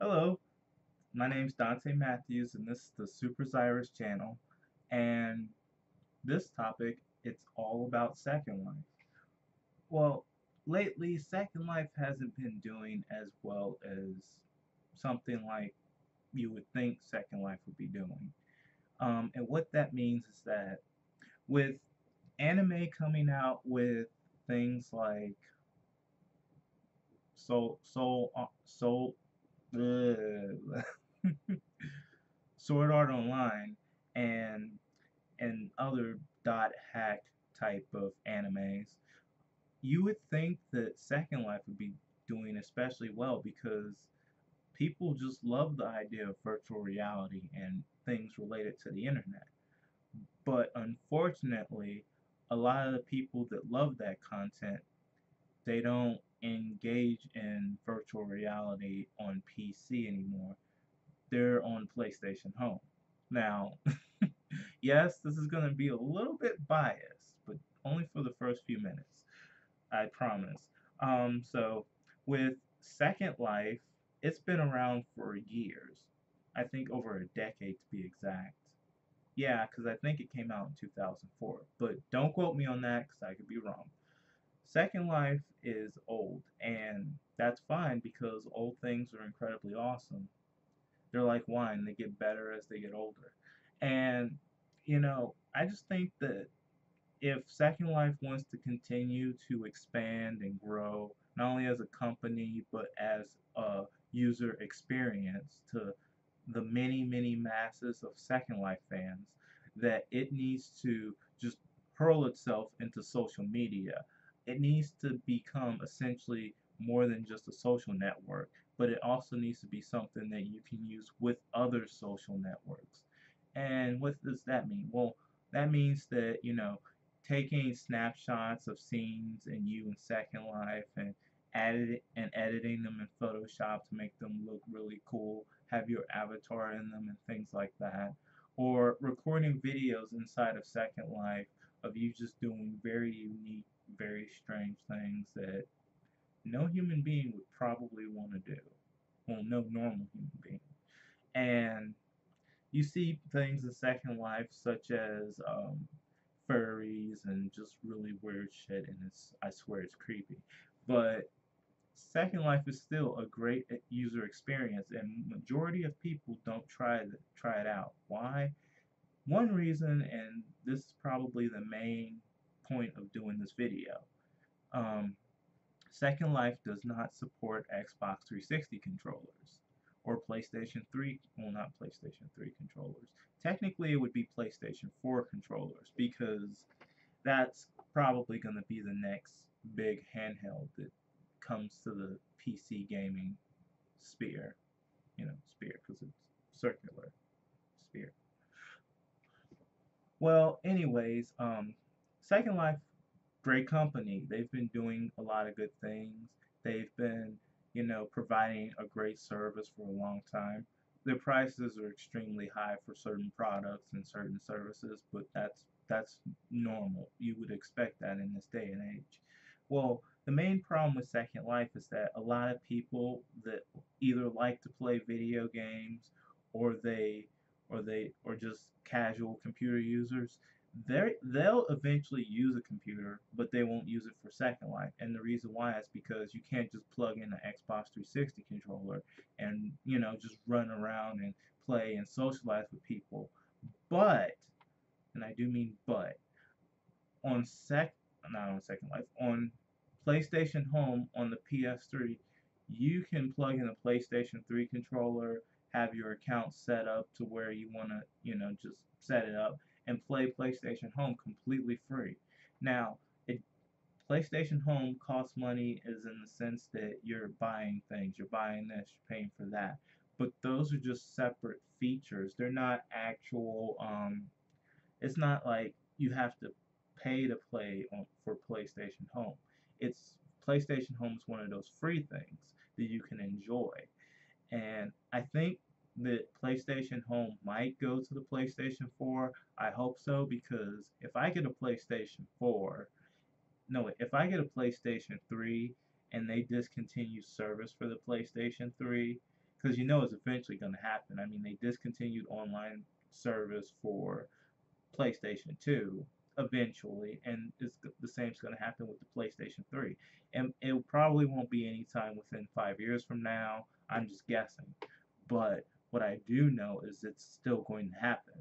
Hello, my name's Dante Matthews, and this is the Superzyrous channel, and this topic, it's all about Second Life. Well, lately, Second Life hasn't been doing as well as something like you would think Second Life would be doing. And what that means is that with anime coming out with things like Sword Art Online and other .hack type of animes, you would think that Second Life would be doing especially well because people just love the idea of virtual reality and things related to the internet. But unfortunately, a lot of the people that love that content, they don't engage in virtual reality on PC anymore. They're on PlayStation Home. Now, yes, this is going to be a little bit biased, but only for the first few minutes. I promise. So with Second Life, it's been around for years. I think over a decade to be exact. Yeah, because I think it came out in 2004. But don't quote me on that because I could be wrong. Second Life is old, and that's fine because old things are incredibly awesome. They're like wine. They get better as they get older. And, you know, I just think that if Second Life wants to continue to expand and grow, not only as a company, but as a user experience to the many, many masses of Second Life fans, that it needs to just hurl itself into social media. It needs to become essentially more than just a social network, but it also needs to be something that you can use with other social networks. And what does that mean? Well, that means that, you know, taking snapshots of scenes and you in Second Life and editing them in Photoshop to make them look really cool, have your avatar in them and things like that, or recording videos inside of Second Life of you just doing very unique, very strange things that no human being would probably want to do. Well, no normal human being. And you see things in Second Life such as furries and just really weird shit, and I swear it's creepy. But Second Life is still a great user experience, and majority of people don't try it out. Why? One reason, and this is probably the main point of doing this video, Second Life does not support Xbox 360 controllers or PlayStation 3, well, not PlayStation 3 controllers. Technically, it would be PlayStation 4 controllers because that's probably going to be the next big handheld that comes to the PC gaming sphere. You know, sphere, because it's circular sphere. Well, anyways, Second Life, great company. They've been doing a lot of good things. They've been, you know, providing a great service for a long time. Their prices are extremely high for certain products and certain services, but that's normal. You would expect that in this day and age. Well, the main problem with Second Life is that a lot of people that either like to play video games or they just casual computer users, they'll eventually use a computer, but they won't use it for Second Life. And the reason why is because you can't just plug in an Xbox 360 controller and, you know, just run around and play and socialize with people. But, and I do mean but, on PlayStation Home on the PS3, you can plug in a PlayStation 3 controller, have your account set up to where you want to, you know, just set it up and play PlayStation Home completely free. Now, PlayStation Home costs money is in the sense that you're buying things, you're buying this, you're paying for that. But those are just separate features. They're not actual, it's not like you have to pay to play for PlayStation Home. It's PlayStation Home is one of those free things that you can enjoy. And I think that PlayStation Home might go to the PlayStation 4. I hope so, because if I get a PlayStation 3 and they discontinued service for the PlayStation 3, because you know it's eventually going to happen. I mean, they discontinued online service for PlayStation 2 eventually, and it's the same's going to happen with the PlayStation 3. And it probably won't be any time within 5 years from now. I'm just guessing. But what I do know is it's still going to happen.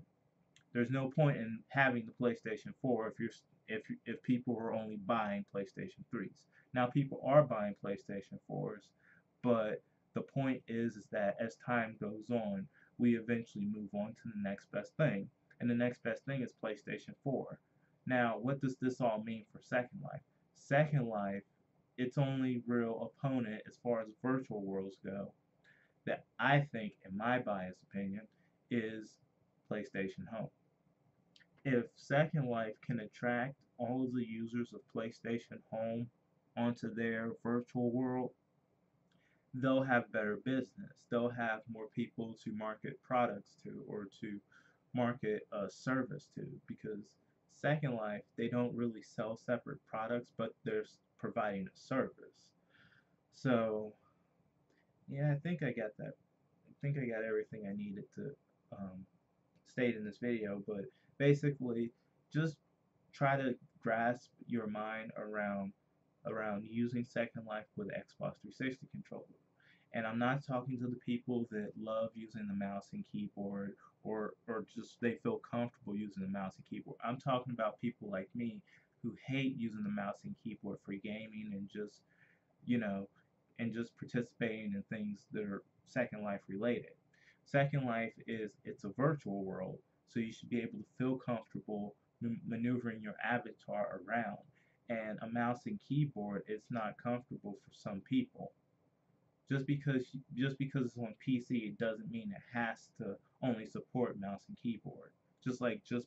There's no point in having the PlayStation 4 if people are only buying PlayStation 3s. Now people are buying PlayStation 4s, but the point is that as time goes on, we eventually move on to the next best thing. And the next best thing is PlayStation 4. Now, what does this all mean for Second Life? Second Life, its only real opponent as far as virtual worlds go, that I think, in my biased opinion, is PlayStation Home. If Second Life can attract all of the users of PlayStation Home onto their virtual world, they'll have better business. They'll have more people to market products to, or to market a service to, because Second Life, they don't really sell separate products, but they're providing a service. So yeah, I think I got that. I think I got everything I needed to state in this video, but basically just try to grasp your mind around using Second Life with Xbox 360 controller. And I'm not talking to the people that love using the mouse and keyboard, or just they feel comfortable using the mouse and keyboard. I'm talking about people like me who hate using the mouse and keyboard for gaming and just, you know, and just participating in things that are Second Life related. Second Life is, it's a virtual world, so you should be able to feel comfortable maneuvering your avatar around. And a mouse and keyboard, it's not comfortable for some people. Just because it's on PC, it doesn't mean it has to only support mouse and keyboard. Just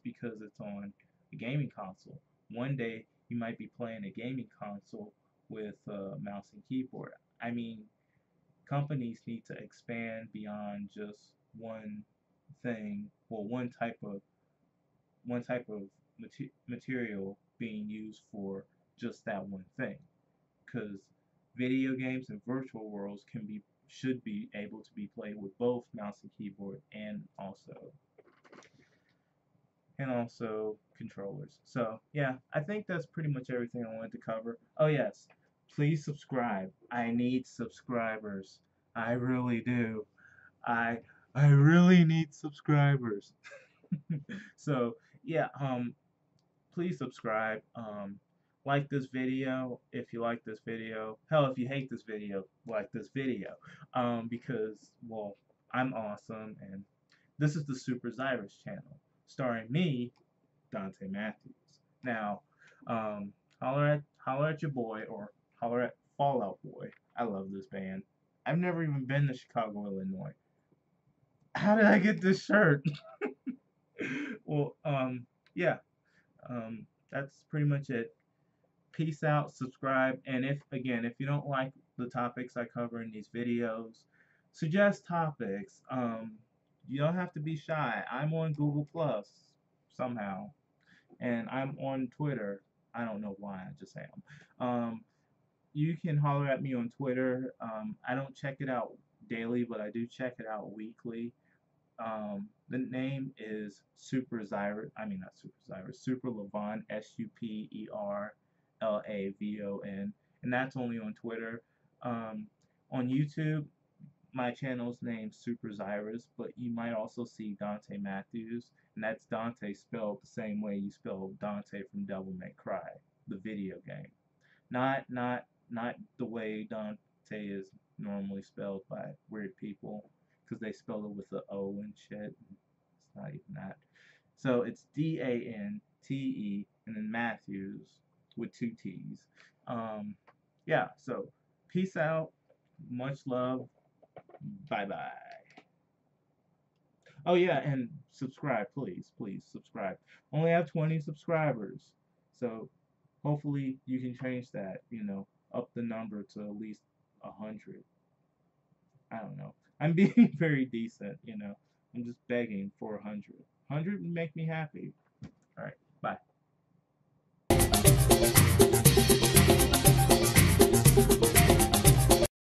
because it's on a gaming console, one day you might be playing a gaming console with mouse and keyboard. I mean, companies need to expand beyond just one thing, well, one type of material being used for just that one thing, because video games and virtual worlds should be able to be played with both mouse and keyboard and also controllers. So yeah, I think that's pretty much everything I wanted to cover. Oh yes, please subscribe. I need subscribers. I really do. I really need subscribers. So yeah, please subscribe. Like this video if you like this video. Hell, if you hate this video, like this video. Because, well, I'm awesome, and this is the Superzyrous channel, starring me, Dante Matthews. Now, holler at your boy, or holler at Fallout Boy. I love this band. I've never even been to Chicago, Illinois. How did I get this shirt? Well, yeah. That's pretty much it. Peace out, subscribe, and if you don't like the topics I cover in these videos, suggest topics. You don't have to be shy. I'm on Google Plus somehow, and I'm on Twitter. I don't know why, I just am. You can holler at me on Twitter. I don't check it out daily, but I do check it out weekly. The name is Superzyrous. I mean, not Superzyrous, Super Lavon, SUPERLAVON, and that's only on Twitter. On YouTube, my channel's named Superzyrous, but you might also see Dante Matthews, and that's Dante spelled the same way you spell Dante from Devil May Cry, the video game, not the way Dante is normally spelled by weird people, because they spell it with the O and shit. It's not even that. So it's D-A-N-T-E and then Matthews with 2 T's. Yeah, so peace out, much love, bye-bye. Oh yeah, and subscribe, please subscribe. Only have 20 subscribers, so hopefully you can change that, you know, up the number to at least 100. I don't know, I'm being very decent, you know, I'm just begging for 100. 100 would make me happy. All right, bye.